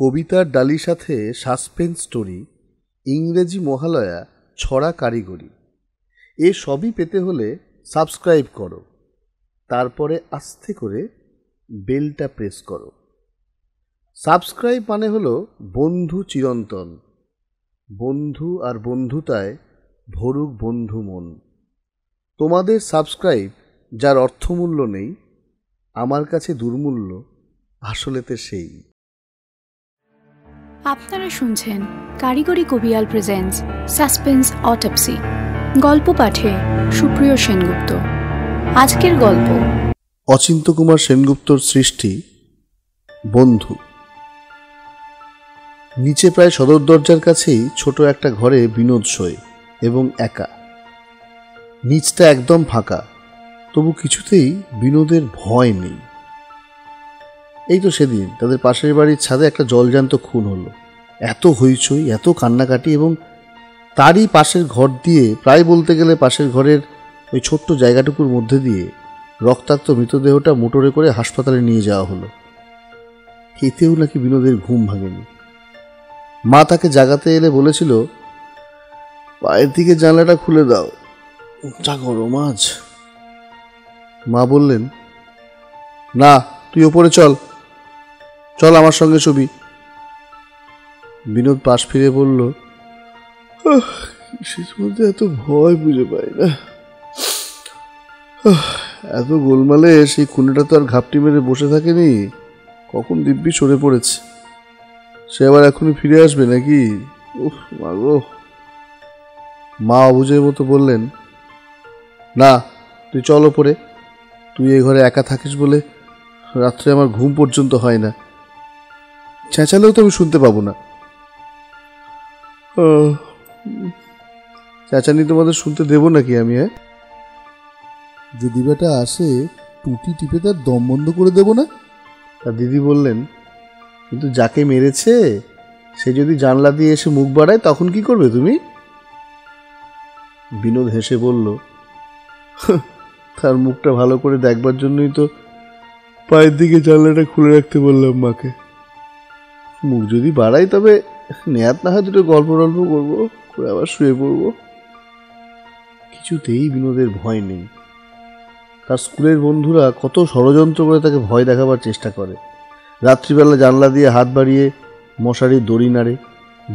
কবিতার ডালির সাথে suspense story, ইংরেজি মহালয়া, ছড়া কারিগরি এ সবই পেতে হলে সাবস্ক্রাইব করো, তারপরে আস্তে করে বেলটা প্রেস করো। সাবস্ক্রাইব মানে হলো বন্ধু চিরন্তন, বন্ধু আর বন্ধুতায় ভরুক বন্ধু মন। তোমাদের সাবস্ক্রাইব, যার অর্থমূল্য নেই, আমার কাছে দুর্মূল্য আসলেতে সেই। আপনারা শুনছেন কারিগরি কবিয়াল প্রেজেন্টস সাসপেন্স অটোপসি। গল্প পাঠে সুপ্রিয় সেনগুপ্ত। আজকের গল্প অচিন্ত কুমার সেনগুপ্তর সৃষ্টি বন্ধু। নিচে প্রায় সদর দরজার কাছেই ছোট একটা ঘরে বিনোদ শোয় এবং একা। নিচটা একদম ফাঁকা, তবু কিছুতেই বিনোদের ভয় নেই। এই তো সেদিন তাদের পাশের বাড়ির ছাদে একটা জলজান্ত খুন হলো, এত হইচই, এত কান্নাকাটি, এবং তারই পাশের ঘর দিয়ে, প্রায় বলতে গেলে পাশের ঘরের ওই ছোট্ট জায়গাটুকুর মধ্যে দিয়ে রক্তাক্ত মৃতদেহটা মোটরে করে হাসপাতালে নিয়ে যাওয়া হলো। এতেও নাকি বিনোদের ঘুম ভাঙেনি। মা তাকে জাগাতে এলে বলেছিল, বাইরের দিকে জানলাটা খুলে দাও, যা গরম আজ। মা বললেন, না, তুই ওপরে চল, চল আমার সঙ্গে শুবি। বিনোদ পাশ ফিরে বলল, শেষ মধ্যে এত ভয় বুঝে পাই না, এত গোলমালে সেই খুনিটা তো আর ঘাপটি মেরে বসে থাকেনি, কখন দিব্যি সরে পড়েছে। সে আবার এখনই ফিরে আসবে নাকি? উফ মা গো। মা অবুঝের মতো বললেন, না, তুই চল ওপরে, তুই এই ঘরে একা থাকিস বলে রাত্রে আমার ঘুম পর্যন্ত হয় না, চেঁচালেও তো আমি শুনতে পাবো না। চেঁচানি তোমাদের শুনতে দেবো নাকি আমি? হ্যাঁ, যে দিদিটা আসে টুটি টিপে তার দম বন্ধ করে দেবো না? তার দিদি বললেন, কিন্তু যাকে মেরেছে সে যদি জানলা দিয়ে এসে মুখ বাড়ায় তখন কি করবে তুমি? বিনোদ হেসে বলল, তার মুখটা ভালো করে দেখবার জন্যই তো পায়ের দিকে জানলাটা খুলে রাখতে বললাম মাকে। মুখ যদি বাড়াই তবে নেয়াত না হয় দুটো গল্প টল্প করবো, করে আবার শুয়ে পড়বো। কিছুতেই বিনোদের ভয় নেই। তার স্কুলের বন্ধুরা কত ষড়যন্ত্র করে তাকে ভয় দেখাবার চেষ্টা করে। রাত্রিবেলা জানলা দিয়ে হাত বাড়িয়ে মশারির দড়ি নাড়ে,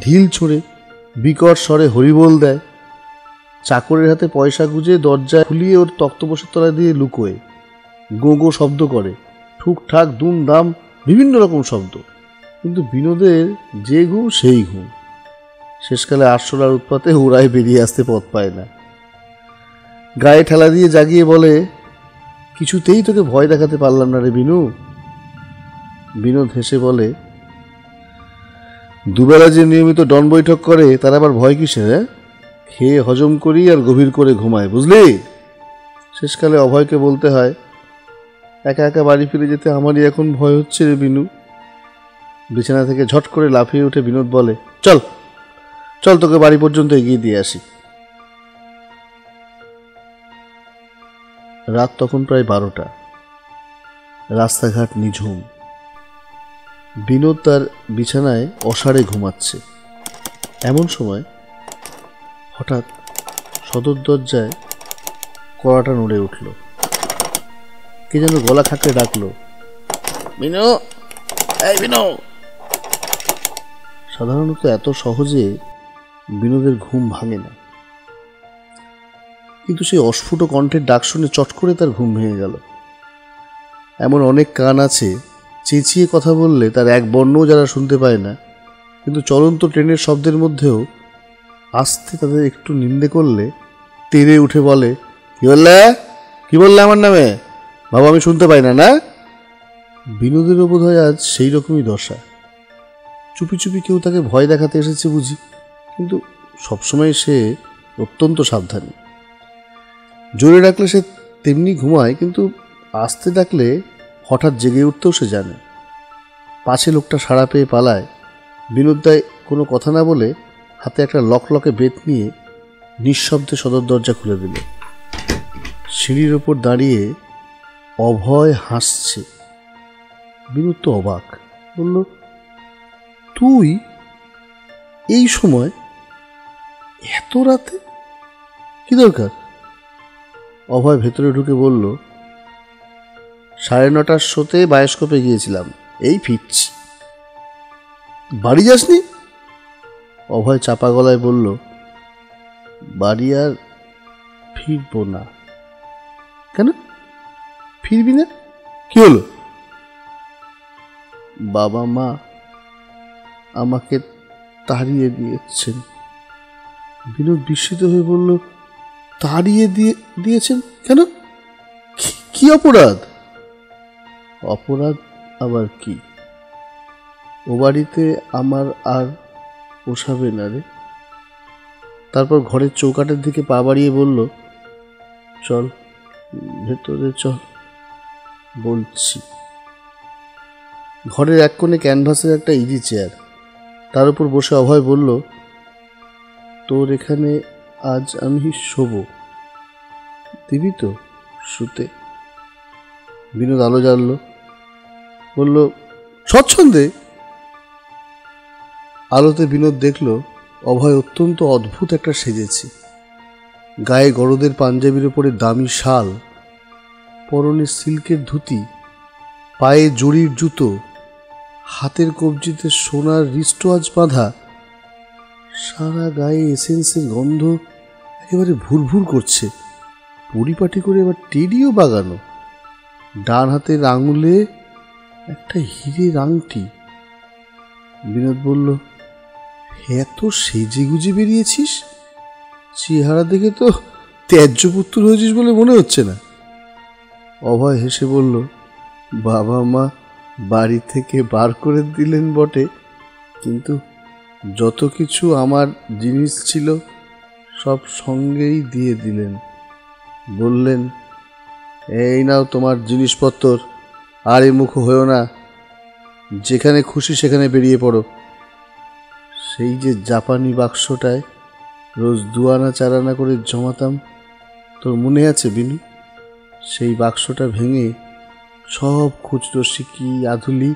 ঢিল ছোড়ে, বিকট স্বরে হরিবোল দেয়, চাকরের হাতে পয়সা গুঁজে দরজা খুলিয়ে ওর তক্তপোষের তলা দিয়ে লুকোয়, গো গো শব্দ করে, ঠুকঠাক, দুমদাম, বিভিন্ন রকম শব্দ। কিন্তু বিনোদের যে ঘুম সেই ঘুম। শেষকালে আরশোলার উৎপাতে ওরাই বেরিয়ে আসতে পথ পায় না। গায়ে ঠেলা দিয়ে জাগিয়ে বলে, কিছুতেই তোকে ভয় দেখাতে পারলাম না রে বিনু। বিনোদ হেসে বলে, দুবেলা যে নিয়মিত ডন বৈঠক করে তারা আবার ভয় কিসের? খেয়ে হজম করি আর গভীর করে ঘুমায়, বুঝলি? শেষকালে অভয়কে বলতে হয়, একা একা বাড়ি ফিরে যেতে আমারই এখন ভয় হচ্ছে রে বিনু। বিছানা থেকে ঝট করে লাফিয়ে উঠে বিনোদ বলে, চল চল তোকে বাড়ি পর্যন্ত এগিয়ে দিয়ে আসি। রাত তখন প্রায় 12টা। রাস্তাঘাট নিঝুম। বিনোদ তার বিছানায় অসাড়ে ঘুমাচ্ছে। এমন সময় হঠাৎ সদর দরজায় কড়াটা নড়ে উঠল। কে যেন গলা খাঁকড়ে ডাকলো, বিনু, এই বিনু। সাধারণত এত সহজে বিনোদের ঘুম ভাঙে না, কিন্তু সেই অস্ফুট কণ্ঠের ডাক শুনে চট করে তার ঘুম ভেঙে গেল। এমন অনেক কান আছে, চেঁচিয়ে কথা বললে তার এক বর্ণও যারা শুনতে পায় না, কিন্তু চলন্ত ট্রেনের শব্দের মধ্যেও আস্তে তাদের একটু নিন্দে করলে তেড়ে উঠে বলে, কি বললে আমার নামে বাবা, আমি শুনতে পাই না? না, বিনোদেরও বোধ হয় আজ সেই রকমই দশা। চুপি চুপি কেউ তাকে ভয় দেখাতে এসেছে বুঝি, কিন্তু সবসময় সে অত্যন্ত সাবধানী। জোরে ডাকলে সে তেমনি ঘুমায়, কিন্তু আস্তে ডাকলে হঠাৎ জেগে উঠতেও সে জানে। পাছে লোকটা সাড়া পেয়ে পালায়, বিনোদ দায় কোনো কথা না বলে হাতে একটা লকলকে বেত নিয়ে নিঃশব্দে সদর দরজা খুলে দিল। সিঁড়ির ওপর দাঁড়িয়ে অভয় হাসছে। বিনোদ তো অবাক, বলল, তুই এই সময় এত রাতে কি দরকার? অভয় ভেতরে ঢুকে বলল, 9:30 শোতে বায়োস্কোপে গিয়েছিলাম, এই ফিরছি। বাড়ি যাসনি? অভয় চাপা গলায় বলল, বাড়ি আর ফিরব না। কেন ফিরবি না? কি হলো? বাবা মা আমাকে তাড়িয়ে দিয়েছেন। বিনোদ বিস্মিত হয়ে বলল, তাড়িয়ে দিয়েছেন? কেন? কি অপরাধ? অপরাধ আবার কি? ও বাড়িতে আমার আর পোষাবে না রে। তারপর ঘরের চৌকাঠের দিকে পা বাড়িয়ে বলল, চল ভেতরে চল বলছি। ঘরের এক কোণে ক্যানভাসের একটা ইজি চেয়ার, তার উপর বসে অভয় বলল, তোর এখানে আজ আমি শোব, দিবি তো শুতে? বিনোদ আলো জ্বালল, বলল, স্বচ্ছন্দে। আলোতে বিনোদ দেখল অভয় অত্যন্ত অদ্ভুত একটা সেজেছে। গায়ে গরদের পাঞ্জাবির ওপরে দামি শাল, পরনে সিল্কের ধুতি, পায়ে জরির জুতো, হাতের কবজিতে সোনার রিস্টওয়াচ বাঁধা, সারা গায়ে এসেন্সের গন্ধ একেবারে ভুরভুর করছে। পরিপাটি করে এবার টেডিও বাগানো, ডান হাতের আঙুলে একটা হীরের আংটি। বিনোদ বলল, এত সেজে গুজে বেরিয়েছিস, চেহারা দেখে তো ত্যায্য পুত্র হয়েছিস বলে মনে হচ্ছে না। অভয় হেসে বলল, বাবা মা বাড়ি থেকে বার করে দিলেন বটে, কিন্তু যত কিছু আমার জিনিস ছিল সব সঙ্গেই দিয়ে দিলেন। বললেন, এই নাও তোমার জিনিসপত্র, আর এ মুখ হয়েও না, যেখানে খুশি সেখানে বেরিয়ে পড়ো। সেই যে জাপানি বাক্সটায় রোজ 2 আনা 4 আনা করে জমাতাম, তোর মনে আছে বিনু? সেই বাক্সটা ভেঙে সব খুচরো সিকি আধুলি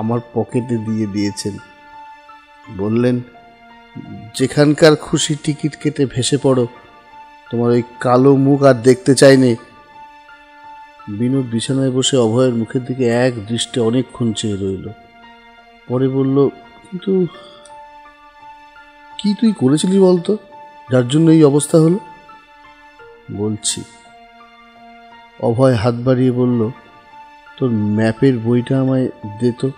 আমার পকেটে দিয়ে দিয়েছেন। বললেন, যেখানকার খুশি টিকিট কেটে ভেসে পড়ো, তোমার ওই কালো মুখ আর দেখতে চাইনি। বিনোদ বিছানায় বসে অভয়ের মুখের দিকে এক দৃষ্টে অনেকক্ষণ চেয়ে রইল, পরে বলল, কিন্তু কি তুই করেছিলি বলতো, যার জন্য এই অবস্থা হলো? বলছি। অভয় হাত বাড়িয়ে বলল, তোর ম্যাপের বইটা আমায় দে তো।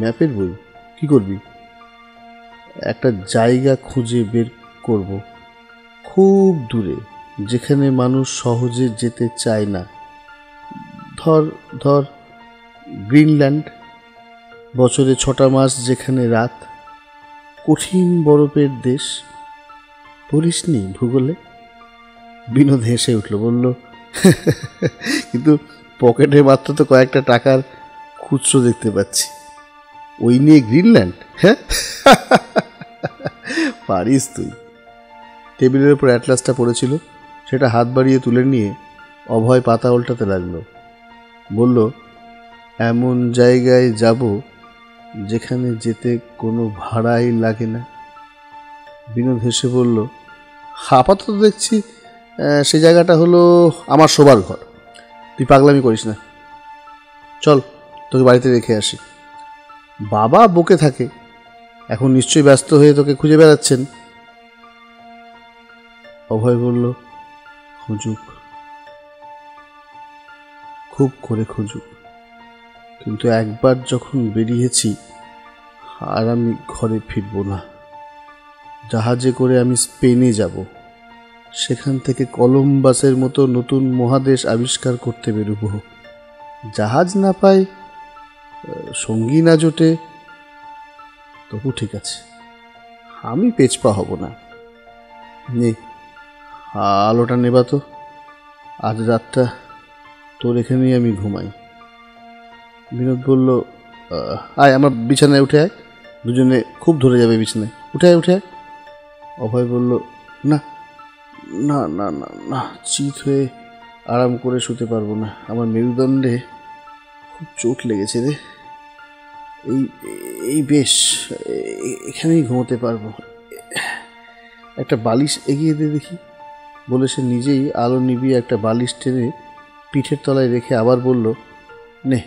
ম্যাপের বই? কি করবি? একটা জায়গা খুঁজে বের করব, খুব দূরে, যেখানে মানুষ সহজে যেতে চায় না। ধর গ্রিনল্যান্ড, বছরে 6টা মাস, যেখানে রাত, কঠিন বরফের দেশ। পড়িসনি ভূগোলে? বিনোদ হেসে উঠল, বলল, কিন্তু পকেটে মাত্র তো কয়েকটা টাকার খুচরো দেখতে পাচ্ছি, ওই নিয়ে গ্রিনল্যান্ড? হ্যাঁ পারিস তুই। টেবিলের উপর অ্যাটলাসটা পড়েছিল, সেটা হাত বাড়িয়ে তুলে নিয়ে অভয় পাতা উল্টাতে লাগলো, বলল, এমন জায়গায় যাব যেখানে যেতে কোনো ভাড়াই লাগে না। বিনোদ হেসে বলল, আপাতত দেখছি সে জায়গাটা হলো আমার শোবার ঘর, তুই পাগলামি করিস না, চল তোকে বাড়িতে রেখে আসি। বাবা বকে থাকে, এখন নিশ্চয়ই ব্যস্ত হয়ে তোকে খুঁজে বেড়াচ্ছেন। অভয় বলল, খুঁজুক, খুব করে খুঁজুক, কিন্তু একবার যখন বেরিয়েছি আর আমি ঘরে ফিরব না। জাহাজে করে আমি স্পেনে যাব, সেখান থেকে কলম্বাসের মতো নতুন মহাদেশ আবিষ্কার করতে বেরোব। জাহাজ না পাই, সঙ্গী না জোটে, তবু ঠিক আছে, আমি পেছপা হব না। নে আলোটা নেবা তো, আজ রাতটা তোর এখানেই আমি ঘুমাই। বিনোদ বলল, আয় আমার বিছানায় উঠে আয়, দুজনে খুব ধরে যাবে বিছানায়, উঠে আয় উঠে আয়। অভয় বলল, না না না না না, চিত হয়ে আরাম করে শুতে পারবো না, আমার মেরুদণ্ডে খুব চোট লেগেছে রে। বেশ, এখানেই ঘুমোতে পারবো। একটা বালিশ এগিয়ে দিয়ে দেখি বলে সে নিজেই আলো নিবিয়ে একটা বালিশ টেনে পিঠের তলায় রেখে আবার বলল, নে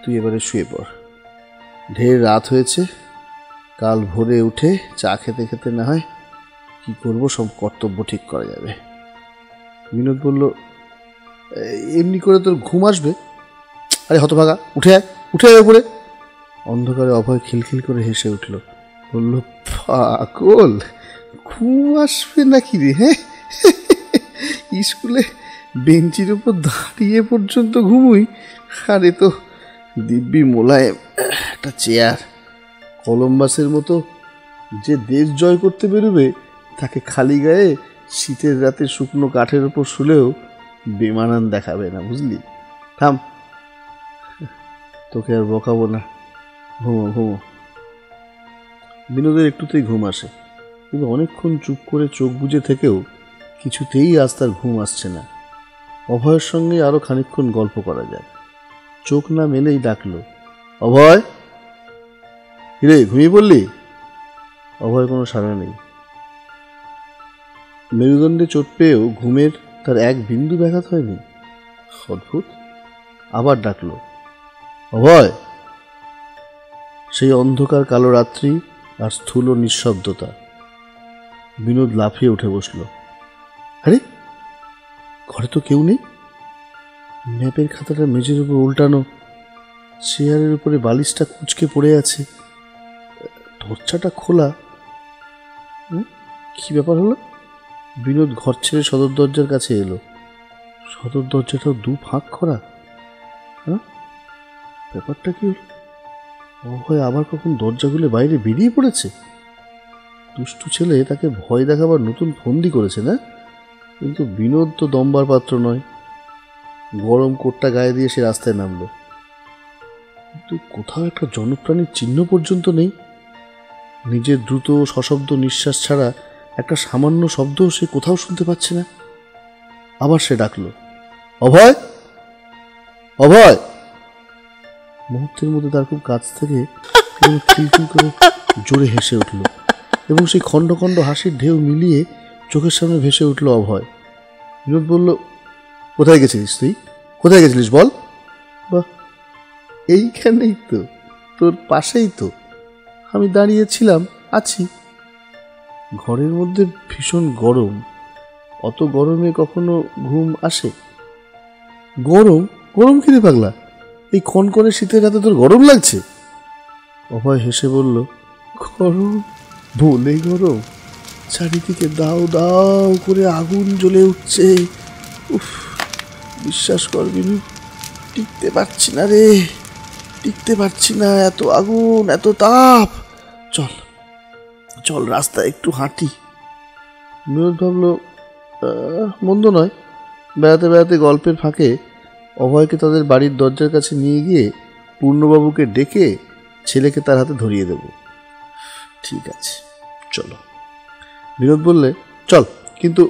তুই এবারে শুয়ে পড়, ঢের রাত হয়েছে, কাল ভোরে উঠে চা খেতে খেতে না হয় কী করবো সব কর্তব্য ঠিক করা যাবে। বিনোদ বলল, এমনি করে তোর ঘুম আসবে? আরে হতভাগা, উঠে আয়, উঠে আয় উপরে। অন্ধকারে অভয় খিলখিল করে হেসে উঠল, বলল, পাগল, ঘুম আসবে নাকি রে? হ্যাঁ, স্কুলে বেঞ্চির উপর দাঁড়িয়ে পর্যন্ত ঘুমুই, আর এ তো দিব্যি মোলায়েম একটা চেয়ার। কলম্বাসের মতো যে দেশ জয় করতে বেরোবে তাকে খালি গায়ে শীতের রাতে শুকনো কাঠের উপর শুলেও বেমানান দেখাবে না, বুঝলি? থাম, তোকে আর বকাবো না, ঘুমো ঘুমো। বিনোদের একটুতেই ঘুম আসে, কিন্তু অনেকক্ষণ চুপ করে চোখ বুজে থেকেও কিছুতেই আজ তার ঘুম আসছে না। অভয়ের সঙ্গে আরও খানিকক্ষণ গল্প করা যায়। চোখ না মেলেই ডাকল, অভয়, হিরে ঘুমিয়ে পড়লি? অভয় কোনো সাড়া নেই। মেরুদণ্ডে চোট পেয়েও ঘুমের তার এক বিন্দু ব্যাঘাত হয়নি, অদ্ভুত। আবার ডাকল, অভয়। সেই অন্ধকার কালো রাত্রি আর স্থূল নিঃশব্দতা। বিনোদ লাফিয়ে উঠে বসল, আরে ঘরে তো কেউ নেই, ম্যাপের খাতাটা মেঝের উপর উল্টানো, চেয়ারের উপরে বালিশটা কুঁচকে পড়ে আছে, দরজাটা খোলা, কি ব্যাপার হলো? বিনোদ ঘর ছেড়ে সদর দরজার কাছে এলো, সদর দরজাটাও দু ফাঁক করা। হ্যাঁ, ব্যাপারটা কি হলো? অভয় আবার কখন দরজাগুলো বাইরে বেরিয়ে পড়েছে? দুষ্টু ছেলে তাকে ভয় দেখাবার নতুন ফন্দি করেছে না? কিন্তু বিনোদ তো দম্বার পাত্র নয়, গরম কোটটা গায়ে দিয়ে সে রাস্তায় নামল, কিন্তু কোথাও একটা জনপ্রাণীর চিহ্ন পর্যন্ত নেই। নিজের দ্রুত সশব্দ নিঃশ্বাস ছাড়া একটা সামান্য শব্দও সে কোথাও শুনতে পাচ্ছে না। আবার সে ডাকল, অভয়, অভয়। মুহূর্তের মধ্যে তার খুব কাছ থেকে খিলখিল করে জোরে হেসে উঠল, এবং সেই খণ্ড খণ্ড হাসির ঢেউ মিলিয়ে চোখের সামনে ভেসে উঠল অভয়। বিনোদ বলল, কোথায় গেছিলিস তুই? কোথায় গেছিলিস বল? বাহ, এইখানেই তো, তোর পাশেই তো, আমি দাঁড়িয়েছিলাম, আছি। ঘরের মধ্যে ভীষণ গরম, অত গরমে কখনো ঘুম আসে? গরম গরম খেতে পাগলা, এই কনকনে শীতের রাতে তোর গরম লাগছে? অভয় হেসে বলল, গরম বলে গরম, চারিদিকে দাও দাও করে আগুন জ্বলে উঠছে, উফ, বিশ্বাস করবি না, টিকতে পারছি না রে, টিকতে পারছি না, এত আগুন, এত তাপ, চল চল রাস্তায় একটু হাঁটি। বিনোদ ভাবল, মন্দ নয়, বেড়াতে বেড়াতে গল্পের ফাঁকে অভয়কে তাদের বাড়ির দরজার কাছে নিয়ে গিয়ে পূর্ণবাবুকে ডেকে ছেলেকে তার হাতে ধরিয়ে দেব। ঠিক আছে, চলো। বিনোদ বললে, চল, কিন্তু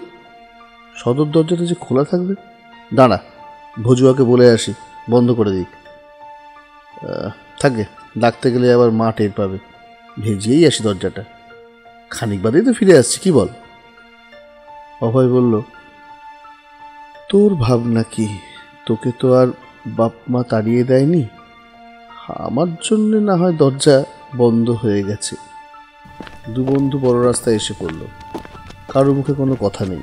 সদর দরজাটা যে খোলা থাকবে? দাঁড়া, ভজুয়াকে বলে আসি, বন্ধ করে দিক, থাকে ডাকতে গেলে আবার মা টের পাবে, ভেজিয়েই আসি দরজাটা, খানিক বাদেই তো ফিরে আসছি, কি বল? অভয় বলল, তোর ভাবনা কি? তোকে তো আর বাপ মা তাড়িয়ে দেয়নি, আমার জন্যে না হয় দরজা বন্ধ হয়ে গেছে। দু বন্ধু বড় রাস্তায় এসে পড়ল, কারো মুখে কোনো কথা নেই।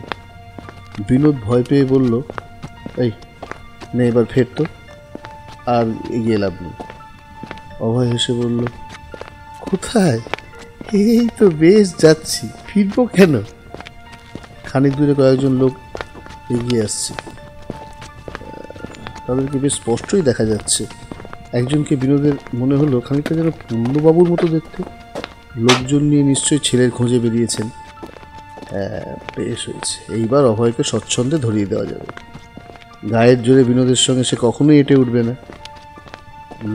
বিনোদ ভয় পেয়ে বলল, এই নে এবার ফের, তো আর এগিয়ে লাভ নেই। অভয় হেসে বলল, কোথায়? এই তো বেশ যাচ্ছি, ফিরবো কেন? খানিক দূরে কয়েকজন লোক এগিয়ে আসছে, তাদেরকে বেশ স্পষ্টই দেখা যাচ্ছে। একজনকে বিনোদের মনে হলো খানিকটা যেন পূর্ণবাবুর মতো দেখতে, লোকজন নিয়ে নিশ্চয়ই ছেলের খোঁজে বেরিয়েছেন। বেশ হয়েছে, এইবার অভয়কে স্বচ্ছন্দে ধরিয়ে দেওয়া যাবে, গায়ের জোরে বিনোদের সঙ্গে সে কখনোই এঁটে উঠবে না।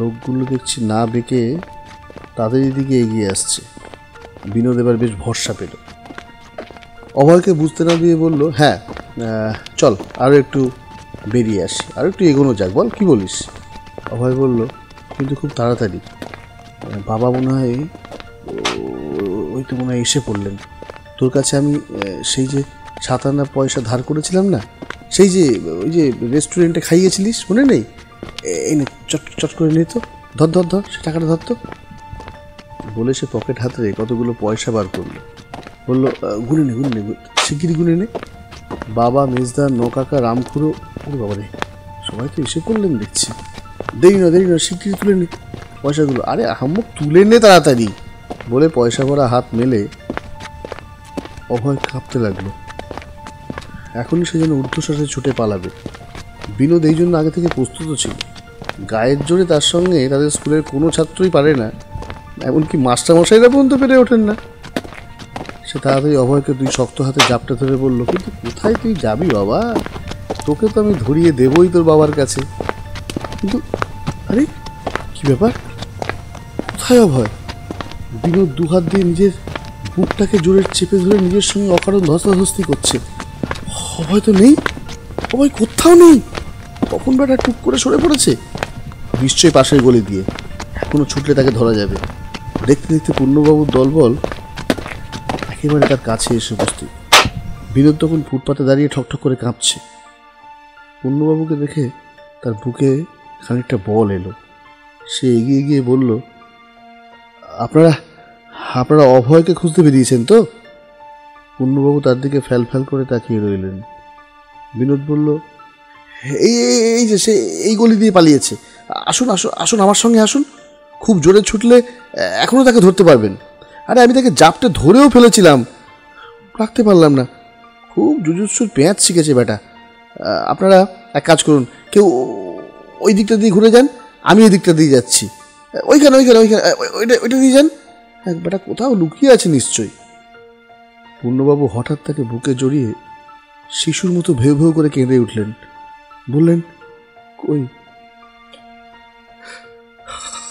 লোকগুলো দেখছি না বেঁকে তাদের দিকে এগিয়ে আসছে। বিনোদ এবার বেশ ভরসা পেল, অভয়কে বুঝতে না দিয়ে বলল, হ্যাঁ চল আরও একটু বেরিয়ে আসি, আর একটু এগোনো যাক, বল কি বলিস? অভয় বলল, কিন্তু খুব তাড়াতাড়ি। বাবা মনে হয় ওই তো মনে হয় এসে পড়লেন। তোর কাছে আমি সেই যে ৫৭ পয়সা ধার করেছিলাম না, সেই যে ওই যে রেস্টুরেন্টে খাইয়েছিলিস মনে নেই? এই না চট চট করে নিয়ে তো ধর ধর ধর সে টাকাটা ধর তো বলে সে পকেট হাতে কতগুলো পয়সা বার করলো। বললো গুনে নে গুনে নে, শিগগিরি গুনে নে। বাবা, মেজদা, নৌকাকা, রামখুড়ো, ওর বাবারে সবাই তো এসে পড়লেন দেখছি। দেরি না শিগগিরি তুলে নে পয়সাগুলো। আরে আহম্মক, তুলে নে তাড়াতাড়ি বলে পয়সা ভরা হাত মেলে অভয় কাঁপতে লাগলো। এখনই সে যেন ঊর্ধ্বশ্বাসে ছুটে পালাবে। বিনোদ এই জন্য আগে থেকে প্রস্তুত ছিল। গায়ের জোরে তার সঙ্গে তাদের স্কুলের কোনো ছাত্রই পারে না, এমনকি মাস্টারমশাইরা পর্যন্ত পেরে ওঠেন না। সে তাড়াতাড়ি অভয়কে দুই শক্ত হাতে জাপটা ধরে বলল, কিন্তু কোথায় তুই যাবি বাবা? তোকে তো আমি ধরিয়ে দেবই তোর বাবার কাছে। কিন্তু আরে কি ব্যাপার, কোথায় অভয়? বিনোদ দুহাত দিয়ে নিজের বুকটাকে জোরে চেপে ধরে নিজের সঙ্গে অকারণ ধস্তাধস্তি করছে। অভয় তো নেই, অভয় কোথাও নেই। কখন ব্যাটা টুক করে সরে পড়েছে, নিশ্চয়ই পাশের গলি দিয়ে। এখনো ছুটলে তাকে ধরা যাবে। দেখতে দেখতে পূর্ণবাবুর দলবল একেবারে তার কাছে এসে উপস্থিত। বিনোদ তখন ফুটপাতে দাঁড়িয়ে ঠকঠক করে কাঁপছে। পূর্ণবাবুকে দেখে তার বুকে খানিকটা বল এলো। সে এগিয়ে গিয়ে বলল, আপনারা আপনারা অভয়কে খুঁজতে বেরিয়েছেন তো? পূর্ণবাবু তার দিকে ফ্যাল ফ্যাল করে তাকিয়ে রইলেন। বিনোদ বলল, এই এই যে সে এই গলি দিয়ে পালিয়েছে। আসুন আসুন আসুন, আমার সঙ্গে আসুন। খুব জোরে ছুটলে এখনও তাকে ধরতে পারবেন। আরে আমি তাকে জাপটে ধরেও ফেলেছিলাম, রাখতে পারলাম না। খুব জুজুৎসুর পেঁয়াজ শিখেছে বেটা। আপনারা এক কাজ করুন, কেউ ওই দিকটা দিয়ে ঘুরে যান, আমি এই দিকটা দিয়ে যাচ্ছি। ওইখানে ওইখানে ওইখানে ওইটা দিয়ে যান। হ্যাঁ বেটা, কোথাও লুকিয়ে আছে নিশ্চয়ই। পূর্ণবাবু হঠাৎ তাকে বুকে জড়িয়ে শিশুর মতো ভেউ ভেউ করে কেঁদে উঠলেন। বললেন, কই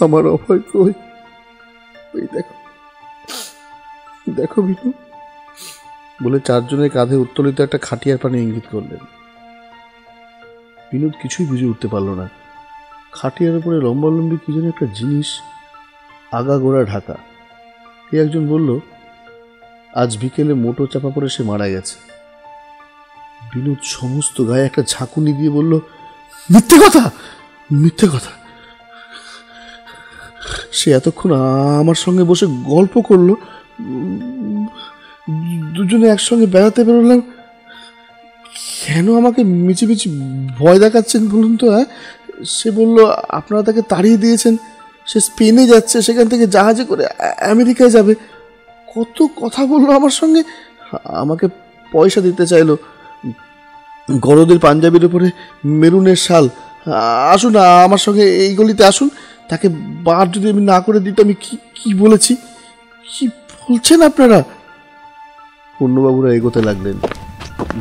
আমার অভয়, কই? ওই দেখো দেখো বিনু, বলে চারজনের কাঁধে উত্তোলিত একটা খাটিয়ার পানে ইঙ্গিত করলেন। বিনোদ কিছুই বুঝে উঠতে পারল না। খাটিয়ার উপরে লম্বালম্বি কি যেন একটা জিনিস আগাগোড়া ঢাকা। কে একজন বলল, আজ বিকেলে মোটর চাপা পড়ে সে মারা গেছে। বিনোদ সমস্ত গায়ে একটা ঝাঁকুনি দিয়ে বলল, মিথ্যে কথা মিথ্যে কথা। সে এতক্ষণ আমার সঙ্গে বসে গল্প করলো, দুজনে একসঙ্গে বেড়াতে বেরোলাম, কেন আমাকে মিচিমিচি ভয় দেখাচ্ছেন বলুন তো? হ্যাঁ, সে বলল আপনারা তাকে তাড়িয়ে দিয়েছেন, সে স্পেনে যাচ্ছে, সেখান থেকে জাহাজে করে আমেরিকায় যাবে। কত কথা বললো আমার সঙ্গে, আমাকে পয়সা দিতে চাইলো, গরদের পাঞ্জাবির উপরে মেরুনের শাল। আসুন আমার সঙ্গে এই গলিতে আসুন, তাকে বার যদি আমি না করে দিতে, আমি কি কি বলেছি, কি বলছেন আপনারা? পূর্ণবাবুরা এগোতে লাগলেন।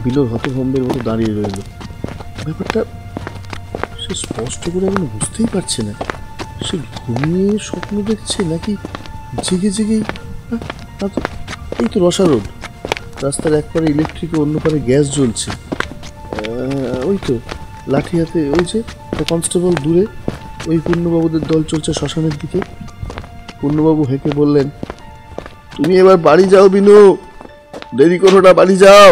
বিনোদ হতভম্বের মতো দাঁড়িয়ে রইল। ব্যাপারটা সে স্পষ্ট করে এখন বুঝতেই পারছে না। সে ঘুমিয়ে স্বপ্ন দেখছে নাকি জেগে জেগেই? এই তো রসারোড, রাস্তার একপারে ইলেকট্রিক, অন্য পারে গ্যাস জ্বলছে। ওই তো লাঠি হাতে ওই যে কনস্টেবল দূরে, ওই পূর্ণবাবুদের দল চলছে শ্মশানের দিকে। পূর্ণবাবু হেঁকে বললেন, তুমি এবার বাড়ি যাও বিনু, দেরি করো না, বাড়ি যাও।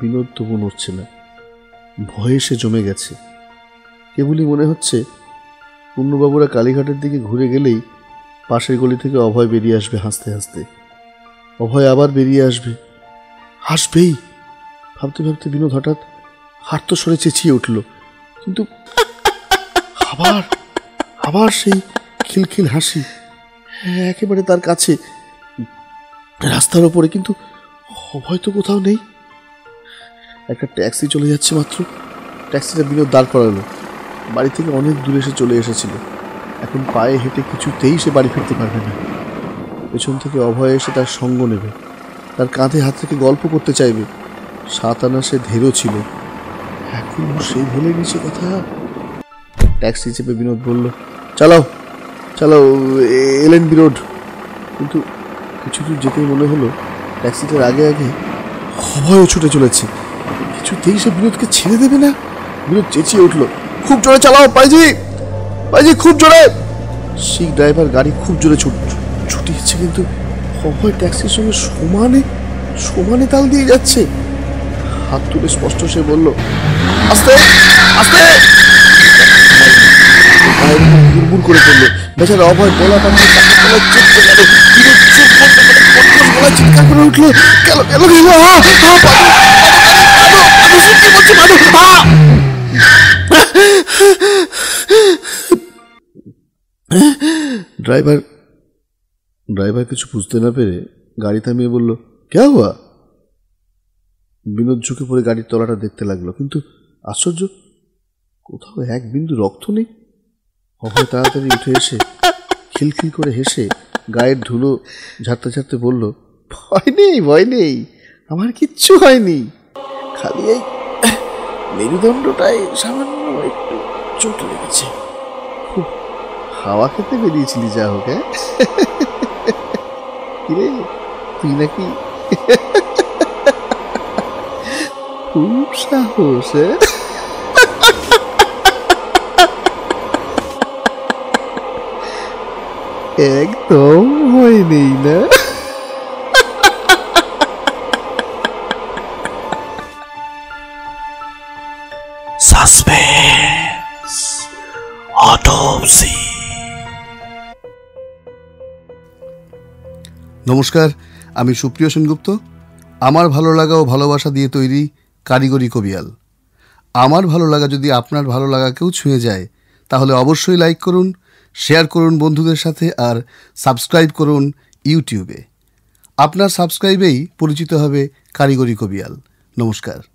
বিনোদ তবু নড়ছে না, ভয়ে সে জমে গেছে। কেবলই মনে হচ্ছে পূর্ণবাবুরা কালীঘাটের দিকে ঘুরে গেলেই পাশের গলি থেকে অভয় বেরিয়ে আসবে হাসতে হাসতে। অভয় আবার বেরিয়ে আসবে, হাসবেই। ভাবতে ভাবতে বিনোদ হঠাৎ হাঁটতো সরে চেঁচিয়ে উঠল, কিন্তু আবার আবার সেই খিলখিল হাসি একেবারে তার কাছে, রাস্তার ওপরে। কিন্তু অভয় তো কোথাও নেই। একটা ট্যাক্সি চলে যাচ্ছে মাত্র। ট্যাক্সিটা বিনোদ দাঁড় করালো। বাড়ি থেকে অনেক দূরে সে চলে এসেছিল, এখন পায়ে হেঁটে কিছুতেই সে বাড়ি ফিরতে পারবে না। পেছন থেকে অভয় এসে তার সঙ্গ নেবে, তার কাঁধে হাত থেকে গল্প করতে চাইবে। সাত আনা সে ধেরো ছিল, এখন সে ভুলে গেছে কথা। ট্যাক্সি চেপে বিনোদ বলল, চালাও চালাও এলএনবি রোড। কিন্তু কিছু দূর যেতেই মনে হলো ট্যাক্সিটার আগে আগে অভয়ও ছুটে চলেছে। কিছুতেই সে বিনোদকে ছেড়ে দেবে না। বিনোদ চেঁচিয়ে উঠল, খুব জোরে চালাও পাইজি। भाई खूब जोरे সেই ড্রাইভার গাড়ি খুব জোরে ছুটিয়েছে কিন্তু অভয় ট্যাক্সির সঙ্গে সমানে তাল দিয়ে যাচ্ছে। হাত তুলে স্পষ্ট সে বলল, আস্তে আস্তে। গুড়গুড় করে পড়লো বেচারা অভয়, গলা কাটতে চিৎকার করে উঠলো, গেল গেল গেল। ड्राइवर कुछ पूछते ना पेरे गाड़ी थामिए बोलो, क्या हुआ? बिनोद झुके पड़े गाड़ी तलाटा देखते लगलो, किन्तु आश्चर्य कोथाओ एक बिंदु रक्त नहीं। अभय ताड़ाताड़ी उठे एसे खिलखिल करे हेसे गायर धुलो झाड़ते झाड़ते बोललो, भय नेई आमार किच्छु हयनि, खाली एई মেরুদণ্ডটাই সামান্য একটু চোট লেগেছে। হাওয়া খেতে বেরিয়েছিলি যা হোক। কিরে তুই নাকি খুব সাহস। একদম ভয় নেই না? Suspense autopsy. নমস্কার, আমি সুপ্রিয় সেনগুপ্ত। আমার ভালো লাগা ও ভালোবাসা দিয়ে তৈরি কারিগরি কবিয়াল। আমার ভালো লাগা যদি আপনার ভালো লাগাকেও ছুঁয়ে যায় তাহলে অবশ্যই লাইক করুন, শেয়ার করুন বন্ধুদের সাথে, আর সাবস্ক্রাইব করুন ইউটিউবে। আপনার সাবস্ক্রাইবেই পরিচিত হবে কারিগরি কবিয়াল। নমস্কার।